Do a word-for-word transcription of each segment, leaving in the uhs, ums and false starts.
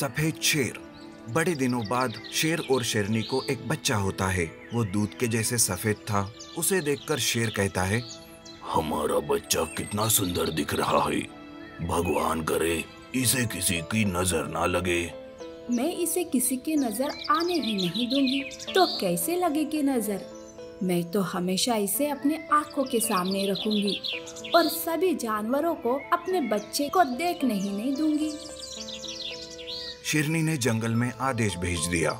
सफेद शेर। बड़े दिनों बाद शेर और शेरनी को एक बच्चा होता है। वो दूध के जैसे सफेद था। उसे देखकर शेर कहता है, हमारा बच्चा कितना सुंदर दिख रहा है। भगवान करे इसे किसी की नजर ना लगे। मैं इसे किसी के नजर आने ही नहीं दूंगी, तो कैसे लगेगी नजर? मैं तो हमेशा इसे अपने आँखों के सामने रखूंगी और सभी जानवरों को अपने बच्चे को देखने ही नहीं दूंगी। शेरनी ने जंगल में आदेश भेज दिया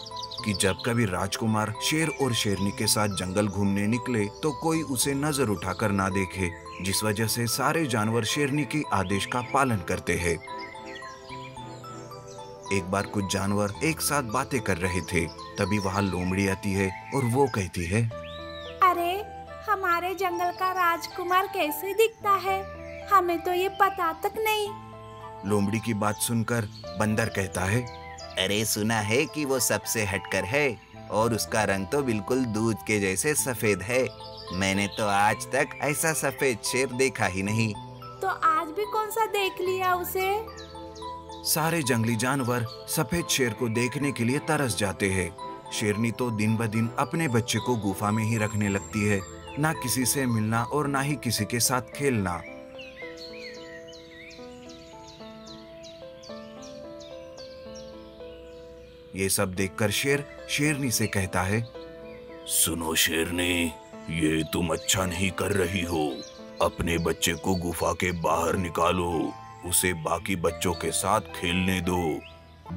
कि जब कभी राजकुमार शेर और शेरनी के साथ जंगल घूमने निकले तो कोई उसे नजर उठाकर ना देखे, जिस वजह से सारे जानवर शेरनी के आदेश का पालन करते हैं। एक बार कुछ जानवर एक साथ बातें कर रहे थे, तभी वहाँ लोमड़ी आती है और वो कहती है, अरे हमारे जंगल का राजकुमार कैसे दिखता है, हमें तो ये पता तक नहीं। लोमड़ी की बात सुनकर बंदर कहता है, अरे सुना है कि वो सबसे हटकर है और उसका रंग तो बिल्कुल दूध के जैसे सफेद है। मैंने तो आज तक ऐसा सफेद शेर देखा ही नहीं। तो आज भी कौन सा देख लिया उसे? सारे जंगली जानवर सफेद शेर को देखने के लिए तरस जाते हैं। शेरनी तो दिन ब दिन अपने बच्चे को गुफा में ही रखने लगती है, ना किसी से मिलना और ना ही किसी के साथ खेलना। ये सब देखकर शेर शेरनी से कहता है, सुनो शेरनी, ये तुम अच्छा नहीं कर रही हो। अपने बच्चे को गुफा के बाहर निकालो, उसे बाकी बच्चों के साथ खेलने दो।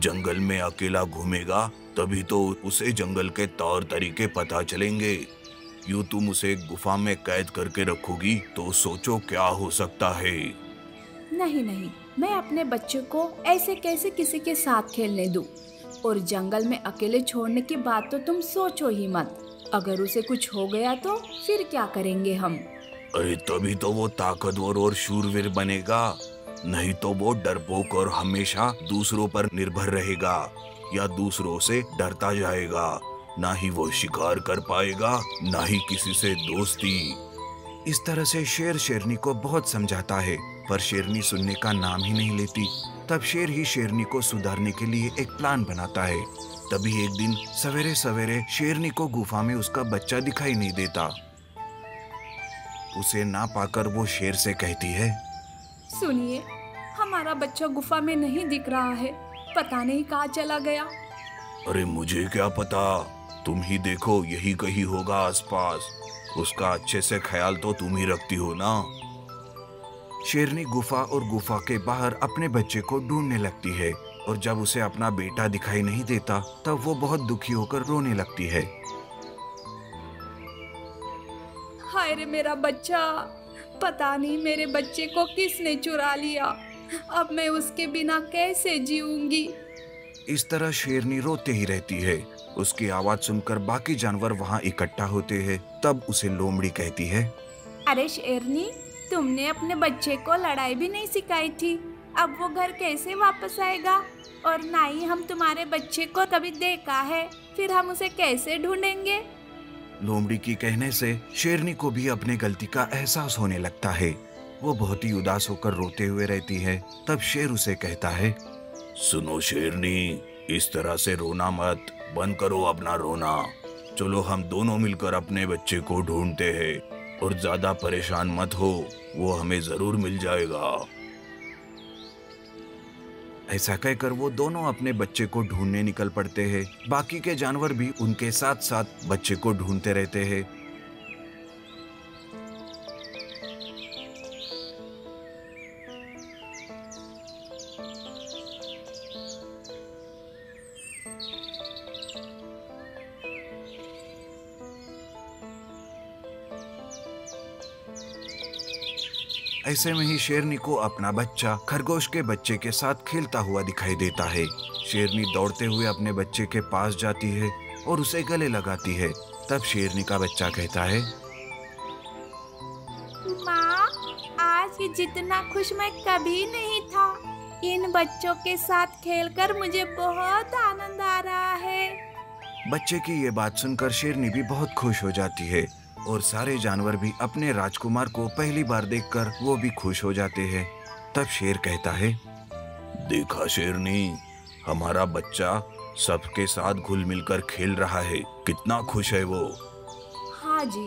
जंगल में अकेला घूमेगा तभी तो उसे जंगल के तौर तरीके पता चलेंगे। यूं तुम उसे गुफा में कैद करके रखोगी तो सोचो क्या हो सकता है। नहीं नहीं, मैं अपने बच्चे को ऐसे कैसे किसी के साथ खेलने दूं? और जंगल में अकेले छोड़ने की बात तो तुम सोचो ही मत। अगर उसे कुछ हो गया तो फिर क्या करेंगे हम? अरे तभी तो वो ताकतवर और शूरवीर बनेगा, नहीं तो वो डरपोक और हमेशा दूसरों पर निर्भर रहेगा या दूसरों से डरता जाएगा। ना ही वो शिकार कर पाएगा, ना ही किसी से दोस्ती। इस तरह से शेर शेरनी को बहुत समझाता है, पर शेरनी सुनने का नाम ही नहीं लेती। तब शेर ही शेरनी को सुधारने के लिए एक प्लान बनाता है। तभी एक दिन सवेरे सवेरे शेरनी को गुफा में उसका बच्चा दिखाई नहीं देता। उसे ना पाकर वो शेर से कहती है, सुनिए, हमारा बच्चा गुफा में नहीं दिख रहा है, पता नहीं कहाँ चला गया। अरे मुझे क्या पता, तुम ही देखो, यही कहीं होगा आसपास। उसका अच्छे से ख्याल तो तुम ही रखती हो ना। शेरनी गुफा और गुफा के बाहर अपने बच्चे को ढूंढने लगती है और जब उसे अपना बेटा दिखाई नहीं देता तब वो बहुत दुखी होकर रोने लगती है। हाय रे मेरा बच्चा, पता नहीं मेरे बच्चे को किसने चुरा लिया। अब मैं उसके बिना कैसे जीऊंगी? इस तरह शेरनी रोते ही रहती है। उसकी आवाज सुनकर बाकी जानवर वहाँ इकट्ठा होते हैं। तब उसे लोमड़ी कहती है, अरे शेरनी, तुमने अपने बच्चे को लड़ाई भी नहीं सिखाई थी। अब वो घर कैसे वापस आएगा? और ना ही हम तुम्हारे बच्चे को कभी देखा है, फिर हम उसे कैसे ढूंढेंगे? लोमड़ी की कहने से शेरनी को भी अपने गलती का एहसास होने लगता है। वो बहुत ही उदास होकर रोते हुए रहती है। तब शेर उसे कहता है, सुनो शेरनी, इस तरह से रोना मत, बंद करो अपना रोना। चलो हम दोनों मिलकर अपने बच्चे को ढूंढते हैं और ज्यादा परेशान मत हो, वो हमें जरूर मिल जाएगा। ऐसा कहकर वो दोनों अपने बच्चे को ढूंढने निकल पड़ते हैं। बाकी के जानवर भी उनके साथ साथ बच्चे को ढूंढते रहते हैं। ऐसे में ही शेरनी को अपना बच्चा खरगोश के बच्चे के साथ खेलता हुआ दिखाई देता है। शेरनी दौड़ते हुए अपने बच्चे के पास जाती है और उसे गले लगाती है। तब शेरनी का बच्चा कहता है, माँ, आज जितना खुश मैं कभी नहीं था। इन बच्चों के साथ खेलकर मुझे बहुत आनंद आ रहा है। बच्चे की ये बात सुनकर शेरनी भी बहुत खुश हो जाती है और सारे जानवर भी अपने राजकुमार को पहली बार देखकर वो भी खुश हो जाते हैं। तब शेर कहता है, देखा शेरनी, हमारा बच्चा सबके साथ घुल मिलकर खेल रहा है, कितना खुश है वो। हाँ जी,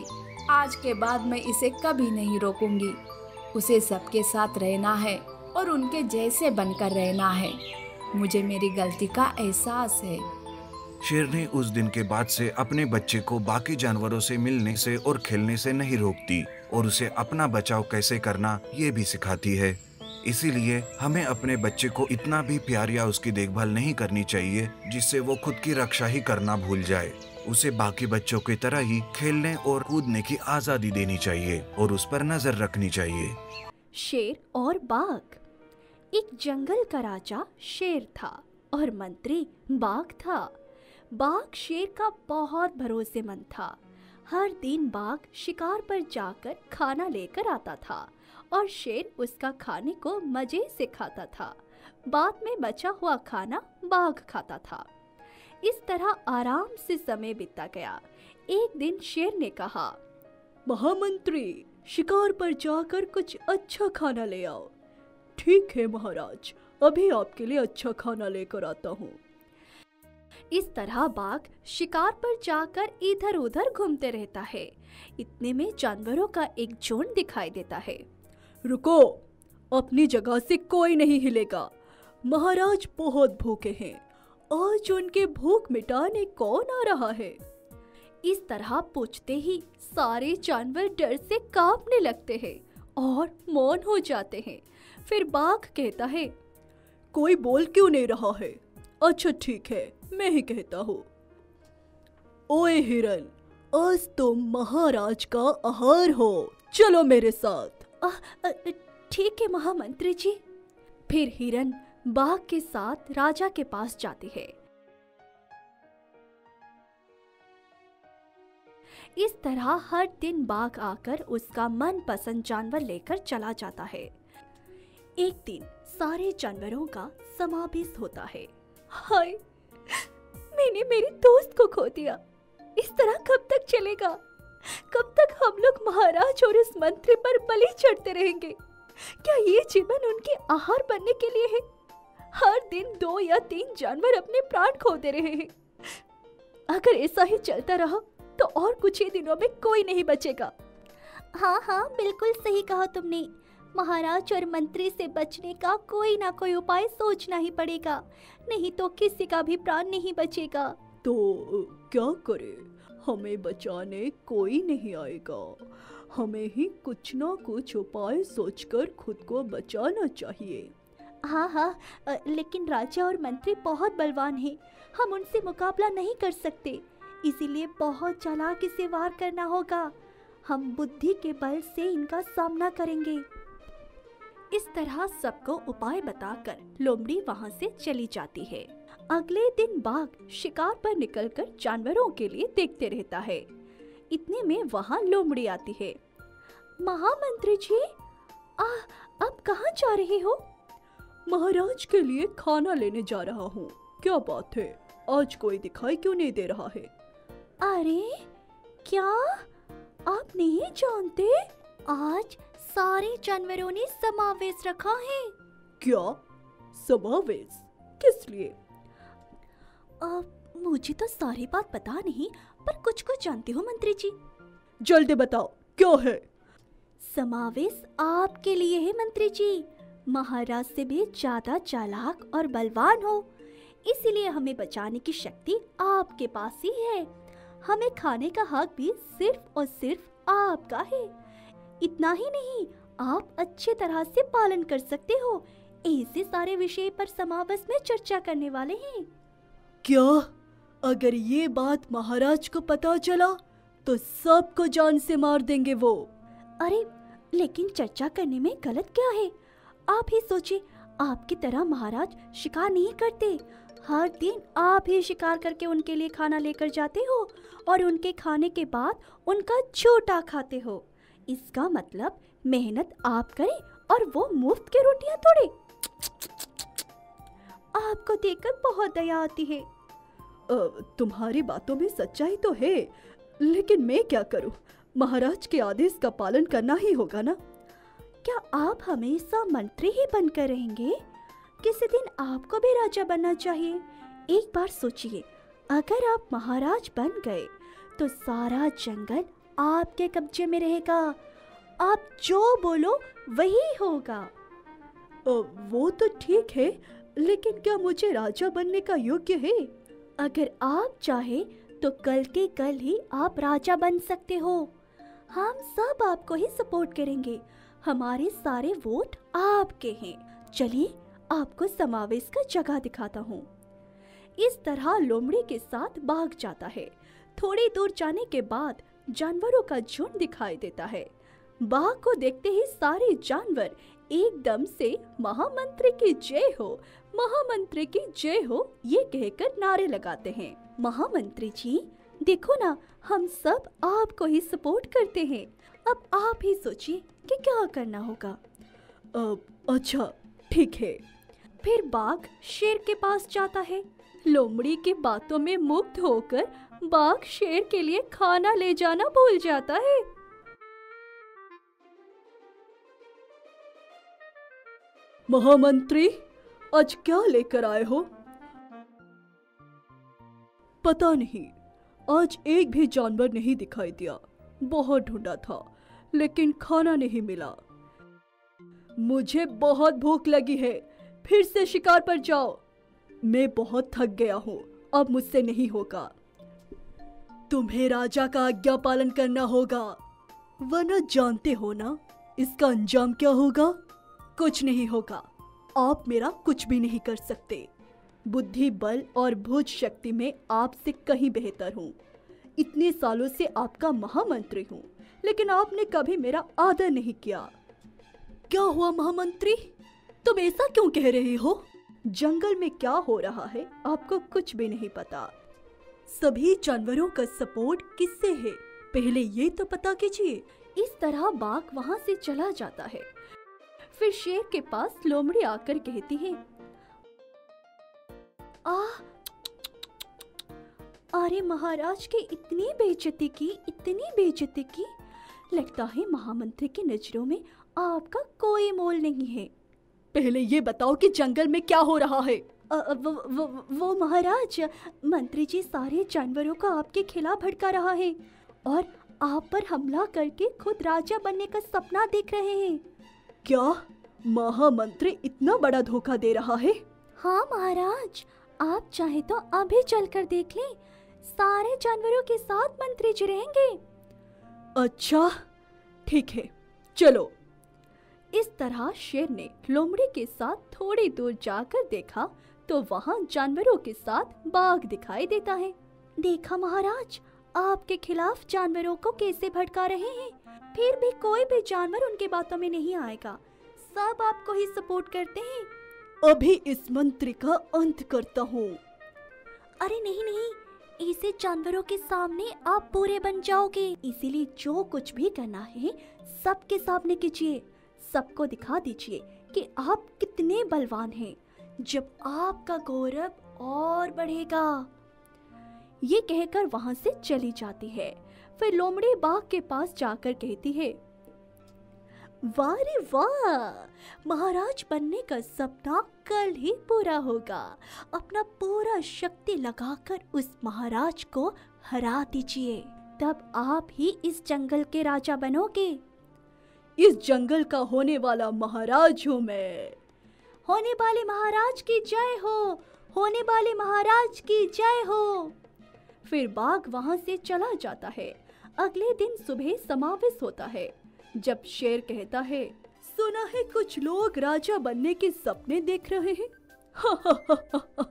आज के बाद मैं इसे कभी नहीं रोकूंगी। उसे सबके साथ रहना है और उनके जैसे बनकर रहना है। मुझे मेरी गलती का एहसास है। शेरनी उस दिन के बाद से अपने बच्चे को बाकी जानवरों से मिलने से और खेलने से नहीं रोकती और उसे अपना बचाव कैसे करना ये भी सिखाती है। इसीलिए हमें अपने बच्चे को इतना भी प्यार या उसकी देखभाल नहीं करनी चाहिए जिससे वो खुद की रक्षा ही करना भूल जाए। उसे बाकी बच्चों की तरह ही खेलने और कूदने की आज़ादी देनी चाहिए और उस पर नजर रखनी चाहिए। शेर और बाघ। एक जंगल का राजा शेर था और मंत्री बाघ था। बाघ शेर का बहुत भरोसेमंद था। हर दिन बाघ शिकार पर जाकर खाना लेकर आता था और शेर उसका खाने को मजे से खाता था। बाद में बचा हुआ खाना बाघ खाता था। इस तरह आराम से समय बीतता गया। एक दिन शेर ने कहा, महामंत्री, शिकार पर जाकर कुछ अच्छा खाना ले आओ। ठीक है महाराज, अभी आपके लिए अच्छा खाना लेकर आता हूँ। इस तरह बाघ शिकार पर जाकर इधर उधर घूमते रहता है। इतने में जानवरों का एक झुंड दिखाई देता है। रुको, अपनी जगह से कोई नहीं हिलेगा। महाराज बहुत भूखे हैं। आज उनके भूख मिटाने कौन आ रहा है? इस तरह पूछते ही सारे जानवर डर से कांपने लगते हैं और मौन हो जाते हैं। फिर बाघ कहता है, कोई बोल क्यों नहीं रहा है? अच्छा ठीक है, मैं ही कहता हूँ। ओए हिरन, आज तुम महाराज का आहार हो, चलो मेरे साथ। ठीक है महामंत्री जी। फिर हिरन बाघ के साथ राजा के पास जाती है। इस तरह हर दिन बाघ आकर उसका मनपसंद जानवर लेकर चला जाता है। एक दिन सारे जानवरों का समावेश होता है। हाय, मैंने मेरे दोस्त को खो दिया। इस तरह कब तक चलेगा? कब तक हम लोग महाराज और इस मंत्री पर बलि चढ़ते रहेंगे? क्या ये जीवन उनके आहार बनने के लिए है? हर दिन दो या तीन जानवर अपने प्राण खो दे रहे हैं। अगर ऐसा ही चलता रहा तो और कुछ ही दिनों में कोई नहीं बचेगा। हाँ हाँ, बिल्कुल सही कहा तुमने। महाराज और मंत्री से बचने का कोई ना कोई उपाय सोचना ही पड़ेगा, नहीं तो किसी का भी प्राण नहीं बचेगा। तो क्या करें? हमें बचाने कोई नहीं आएगा। हमें ही कुछ ना कुछ उपाय सोचकर खुद को बचाना चाहिए। हाँ हाँ, लेकिन राजा और मंत्री बहुत बलवान हैं, हम उनसे मुकाबला नहीं कर सकते। इसीलिए बहुत चालाकी से वार करना होगा। हम बुद्धि के बल से इनका सामना करेंगे। इस तरह सबको उपाय बताकर लोमड़ी वहाँ से चली जाती है। अगले दिन बाघ शिकार पर निकलकर जानवरों के लिए देखते रहता है। इतने में वहाँ लोमड़ी आती है। महामंत्री जी, आ, आप कहाँ जा रहे हो? महाराज के लिए खाना लेने जा रहा हूँ। क्या बात है, आज कोई दिखाई क्यों नहीं दे रहा है? अरे क्या आप नहीं जानते, आज सारे जानवरों ने समावेश रखा है। क्या समावेश? किस लिए? मुझे तो सारी बात पता नहीं, पर कुछ कुछ जानती हूँ मंत्री जी। जल्दी बताओ क्या है? समावेश आपके लिए है मंत्री जी। महाराज से भी ज्यादा चालाक और बलवान हो, इसीलिए हमें बचाने की शक्ति आपके पास ही है। हमें खाने का हक भी सिर्फ और सिर्फ आपका है। इतना ही नहीं, आप अच्छे तरह से पालन कर सकते हो। ऐसे सारे विषय पर समावेश में चर्चा करने वाले हैं। क्या? अगर ये बात महाराज को पता चला तो सबको जान से मार देंगे वो। अरे लेकिन चर्चा करने में गलत क्या है? आप ही सोचिए, आपकी तरह महाराज शिकार नहीं करते। हर दिन आप ही शिकार करके उनके लिए खाना लेकर जाते हो और उनके खाने के बाद उनका छोटा खाते हो। इसका मतलब मेहनत आप करें और वो मुफ्त के रोटियां तोड़े। आपको देखकर बहुत दया आती है। तुम्हारी बातों में सच्चाई तो है, लेकिन मैं क्या करूं? महाराज के आदेश का पालन करना ही होगा ना। क्या आप हमेशा मंत्री ही बनकर रहेंगे? किसी दिन आपको भी राजा बनना चाहिए। एक बार सोचिए, अगर आप महाराज बन गए तो सारा जंगल आपके कब्जे में रहेगा। आप जो बोलो वही होगा। वो तो ठीक है, लेकिन क्या मुझे राजा बनने का योग्य है? अगर आप चाहे तो कल के कल ही आप राजा बन सकते हो। हम सब आपको ही सपोर्ट करेंगे। हमारे सारे वोट आपके हैं। चलिए आपको समावेश का जगह दिखाता हूँ। इस तरह लोमड़ी के साथ भाग जाता है। थोड़ी दूर जाने के बाद जानवरों का झुंड दिखाई देता है। बाघ को देखते ही सारे जानवर एकदम से महामंत्री की जय हो, महामंत्री की जय हो ये कहकर नारे लगाते हैं। महामंत्री जी देखो ना, हम सब आपको ही सपोर्ट करते हैं। अब आप ही सोचिए कि क्या करना होगा। अब अच्छा ठीक है। फिर बाघ शेर के पास जाता है। लोमड़ी की बातों में मुग्ध होकर बाघ शेर के लिए खाना ले जाना भूल जाता है। महामंत्री, आज क्या लेकर आए हो? पता नहीं, आज एक भी जानवर नहीं दिखाई दिया। बहुत ढूंढा था लेकिन खाना नहीं मिला। मुझे बहुत भूख लगी है। फिर से शिकार पर जाओ। मैं बहुत थक गया हूँ, अब मुझसे नहीं होगा। तुम्हें राजा का आज्ञा पालन करना होगा, वरना जानते हो ना इसका अंजाम क्या होगा? कुछ नहीं होगा। आप मेरा कुछ भी नहीं कर सकते। बुद्धि, बल और भुज शक्ति में आपसे कहीं बेहतर हूँ। इतने सालों से आपका महामंत्री हूँ, लेकिन आपने कभी मेरा आदर नहीं किया। क्या हुआ महामंत्री, तुम ऐसा क्यों कह रहे हो? जंगल में क्या हो रहा है आपको कुछ भी नहीं पता। सभी जानवरों का सपोर्ट किससे है पहले ये तो पता कीजिए। इस तरह बाघ वहाँ से चला जाता है। फिर शेर के पास लोमड़ी आकर कहती है, आह, अरे महाराज की इतनी बेइज्जती की, इतनी बेइज्जती की। लगता है महामंत्री की नजरों में आपका कोई मोल नहीं है। पहले ये बताओ कि जंगल में क्या हो रहा है। आ, वो, वो, वो महाराज, मंत्री जी सारे जानवरों को आपके खिलाफ भड़का रहा है और आप पर हमला करके खुद राजा बनने का सपना देख रहे हैं। क्या महामंत्री इतना बड़ा धोखा दे रहा है? हाँ महाराज, आप चाहे तो अभी चलकर देख लें। सारे जानवरों के साथ मंत्री जी रहेंगे। अच्छा ठीक है, चलो। इस तरह शेर ने लोमड़ी के साथ थोड़ी दूर जाकर देखा तो वहाँ जानवरों के साथ बाघ दिखाई देता है। देखा महाराज, आपके खिलाफ जानवरों को कैसे भड़का रहे हैं। फिर भी कोई भी जानवर उनके बातों में नहीं आएगा। सब आपको ही सपोर्ट करते हैं। अभी इस मंत्री का अंत करता हूँ। अरे नहीं नहीं, ऐसे जानवरों के सामने आप पूरे बन जाओगे। इसीलिए जो कुछ भी करना है सबके सामने कीजिए। सबको दिखा दीजिए कि आप कितने बलवान हैं। जब आपका गौरव और बढ़ेगा। ये कहकर वहां से चली जाती है। फिर लोमड़ी बाघ के पास जाकर कहती है, वाह रे वाह, महाराज बनने का सपना कल ही पूरा होगा। अपना पूरा शक्ति लगाकर उस महाराज को हरा दीजिए, तब आप ही इस जंगल के राजा बनोगे। इस जंगल का होने वाला महाराज हूँ मैं। होने वाले महाराज की जय हो, होने वाले महाराज की जय हो। फिर बाघ वहाँ से चला जाता है। अगले दिन सुबह समावेश होता है। जब शेर कहता है, सुना है कुछ लोग राजा बनने के सपने देख रहे हैं। हा हा हा हा हा।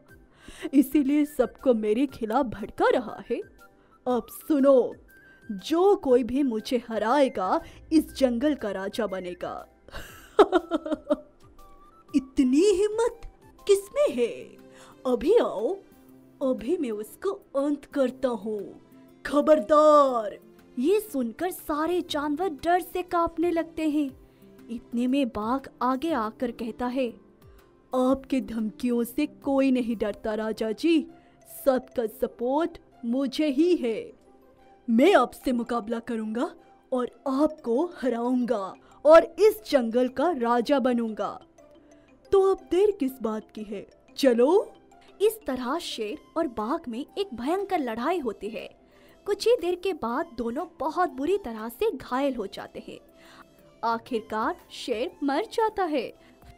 इसीलिए सबको मेरे खिलाफ भड़का रहा है। अब सुनो, जो कोई भी मुझे हराएगा इस जंगल का राजा बनेगा। इतनी हिम्मत किसमें है? अभी आओ, अभी मैं उसको अंत करता हूँ। खबरदार। ये सुनकर सारे जानवर डर से कांपने लगते हैं। इतने में बाघ आगे आकर कहता है, आपके धमकियों से कोई नहीं डरता राजा जी। सबका सपोर्ट मुझे ही है। मैं आपसे मुकाबला करूंगा और आपको हराऊंगा और इस जंगल का राजा बनूंगा। तो अब देर किस बात की है, चलो। इस तरह शेर और बाघ में एक भयंकर लड़ाई होती है। कुछ ही देर के बाद दोनों बहुत बुरी तरह से घायल हो जाते हैं। आखिरकार शेर मर जाता है।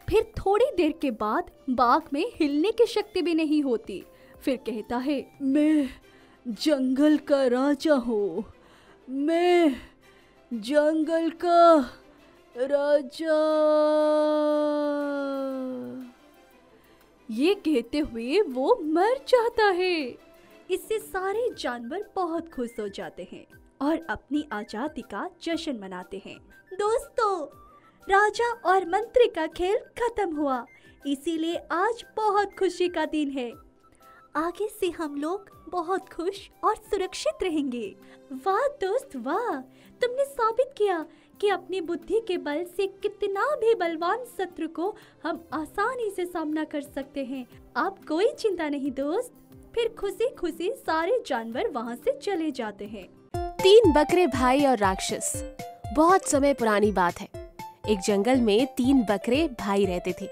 फिर थोड़ी देर के बाद बाघ में हिलने की शक्ति भी नहीं होती। फिर कहता है, मैं जंगल का राजा हूँ, मैं जंगल का राजा। ये कहते हुए वो मर जाता है। इससे सारे जानवर बहुत खुश हो जाते हैं और अपनी आजादी का जश्न मनाते हैं। दोस्तों, राजा और मंत्री का खेल खत्म हुआ, इसीलिए आज बहुत खुशी का दिन है। आगे से हम लोग बहुत खुश और सुरक्षित रहेंगे। वाह दोस्त वाह, तुमने साबित किया कि अपनी बुद्धि के बल से कितना भी बलवान शत्रु को हम आसानी से सामना कर सकते हैं। आप कोई चिंता नहीं दोस्त। फिर खुशी खुशी सारे जानवर वहाँ से चले जाते हैं। तीन बकरे भाई और राक्षस। बहुत समय पुरानी बात है, एक जंगल में तीन बकरे भाई रहते थे।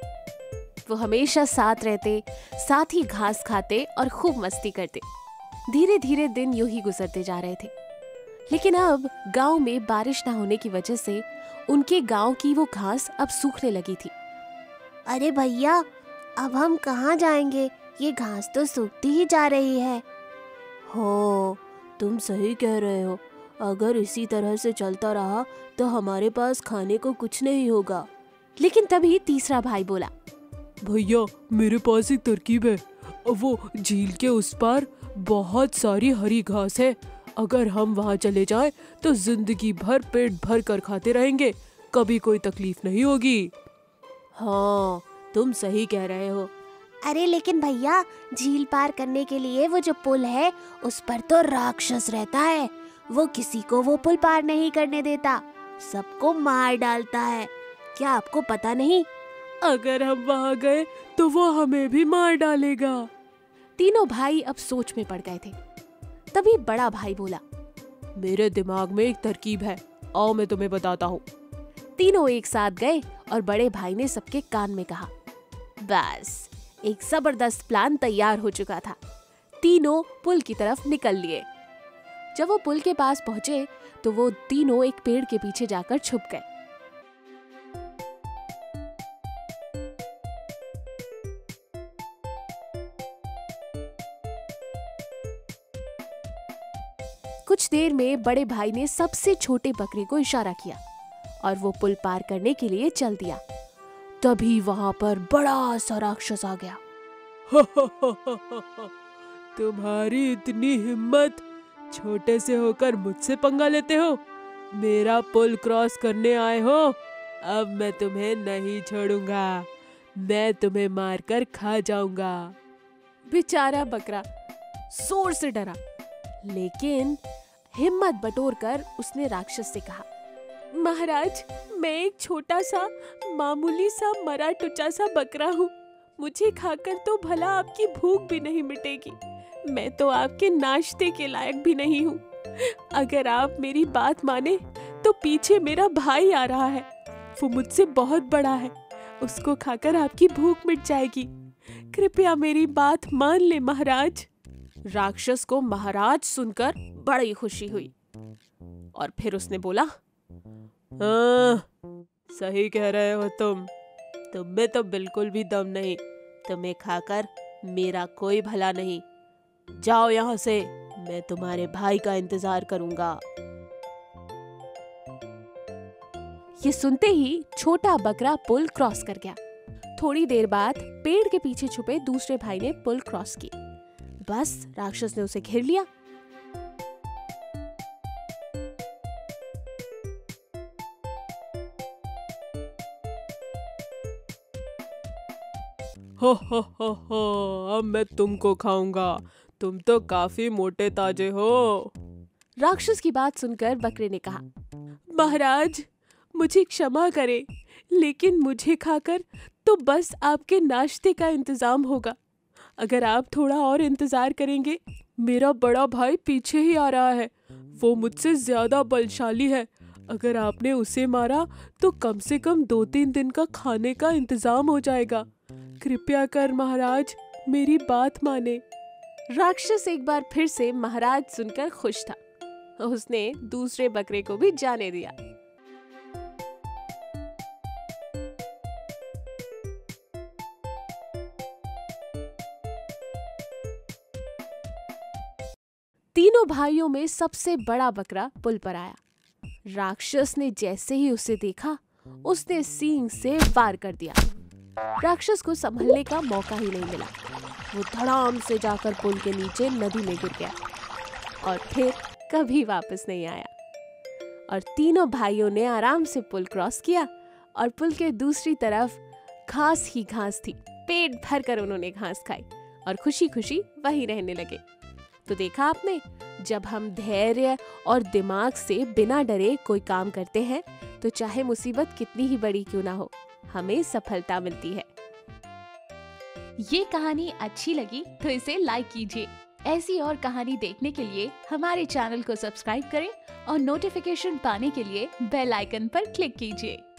वो हमेशा साथ रहते, साथ ही घास खाते और खूब मस्ती करते। धीरे धीरे दिन यूं ही गुजरते जा रहे थे। लेकिन अब गांव में बारिश ना होने की वजह से उनके गांव की वो घास अब सूखने लगी थी। अरे भैया, अब हम कहाँ जाएंगे, ये घास तो सूखती ही जा रही है। हो, तुम सही कह रहे हो, अगर इसी तरह से चलता रहा तो हमारे पास खाने को कुछ नहीं होगा। लेकिन तभी तीसरा भाई बोला, भैया मेरे पास एक तरकीब है, वो झील के उस पार बहुत सारी हरी घास है। अगर हम वहाँ चले जाएं तो जिंदगी भर पेट भर कर खाते रहेंगे, कभी कोई तकलीफ नहीं होगी। हाँ, तुम सही कह रहे हो। अरे लेकिन भैया, झील पार करने के लिए वो जो पुल है उस पर तो राक्षस रहता है। वो किसी को वो पुल पार नहीं करने देता, सबको मार डालता है। क्या आपको पता नहीं, अगर हम वहाँ गए तो वो हमें भी मार डालेगा। तीनों भाई अब सोच में पड़ गए थे। तभी बड़ा भाई बोला, मेरे दिमाग में एक तरकीब है, आओ मैं तुम्हें बताता हूँ। तीनों एक साथ गए और बड़े भाई ने सबके कान में कहा। बस, एक जबरदस्त प्लान तैयार हो चुका था। तीनों पुल की तरफ निकल लिए। जब वो पुल के पास पहुंचे तो वो तीनों एक पेड़ के पीछे जाकर छुप गए। कुछ देर में बड़े भाई ने सबसे छोटे बकरे को इशारा किया और वो पुल पार करने के लिए चल दिया। तभी वहां पर बड़ा सा राक्षस आ गया। तुम्हारी इतनी हिम्मत, छोटे से होकर मुझसे पंगा लेते हो, मेरा पुल क्रॉस करने आए हो, अब मैं तुम्हें नहीं छोड़ूंगा, मैं तुम्हें मारकर खा जाऊंगा। बेचारा बकरा जोर से डरा, लेकिन हिम्मत बटोरकर उसने राक्षस से कहा, महाराज मैं एक छोटा सा मामूली सा मरा टुचा सा बकरा हूँ, मुझे खाकर तो भला आपकी भूख भी नहीं मिटेगी, मैं तो आपके नाश्ते के लायक भी नहीं हूँ। अगर आप मेरी बात माने तो पीछे मेरा भाई आ रहा है, वो मुझसे बहुत बड़ा है, उसको खाकर आपकी भूख मिट जाएगी, कृपया मेरी बात मान ले महाराज। राक्षस को महाराज सुनकर बड़ी खुशी हुई और फिर उसने बोला, आ, सही कह रहे हो तुम, तुम में तो बिल्कुल भी दम नहीं, तुम्हें खाकर मेरा कोई भला नहीं, जाओ यहाँ से, मैं तुम्हारे भाई का इंतजार करूंगा। ये सुनते ही छोटा बकरा पुल क्रॉस कर गया। थोड़ी देर बाद पेड़ के पीछे छुपे दूसरे भाई ने पुल क्रॉस की। बस राक्षस ने उसे घेर लिया। हो हो हो हो, अब मैं तुमको खाऊंगा, तुम तो काफी मोटे ताजे हो। राक्षस की बात सुनकर बकरे ने कहा, महाराज मुझे क्षमा करें, लेकिन मुझे खाकर तो बस आपके नाश्ते का इंतजाम होगा, अगर आप थोड़ा और इंतजार करेंगे, मेरा बड़ा भाई पीछे ही आ रहा है, वो मुझसे ज्यादा बलशाली है, अगर आपने उसे मारा तो कम से कम दो तीन दिन का खाने का इंतजाम हो जाएगा। कृपया कर महाराज मेरी बात माने। राक्षस एक बार फिर से महाराज सुनकर खुश था। उसने दूसरे बकरे को भी जाने दिया। तीनों भाइयों में सबसे बड़ा बकरा पुल पर आया। राक्षस ने जैसे ही उसे देखा, उसने सींग से वार कर दिया। राक्षस को संभलने का मौका ही नहीं मिला। वो धड़ाम से जाकर पुल के नीचे नदी में गिर गया और फिर कभी वापस नहीं आया। और तीनों भाइयों ने आराम से पुल क्रॉस किया और पुल के दूसरी तरफ घास ही घास थी। पेट भर कर उन्होंने घास खाई और खुशी खुशी वहीं रहने लगे। तो देखा आपने, जब हम धैर्य और दिमाग से बिना डरे कोई काम करते हैं तो चाहे मुसीबत कितनी ही बड़ी क्यों ना हो, हमें सफलता मिलती है। ये कहानी अच्छी लगी तो इसे लाइक कीजिए। ऐसी और कहानी देखने के लिए हमारे चैनल को सब्सक्राइब करें और नोटिफिकेशन पाने के लिए बेल आइकन पर क्लिक कीजिए।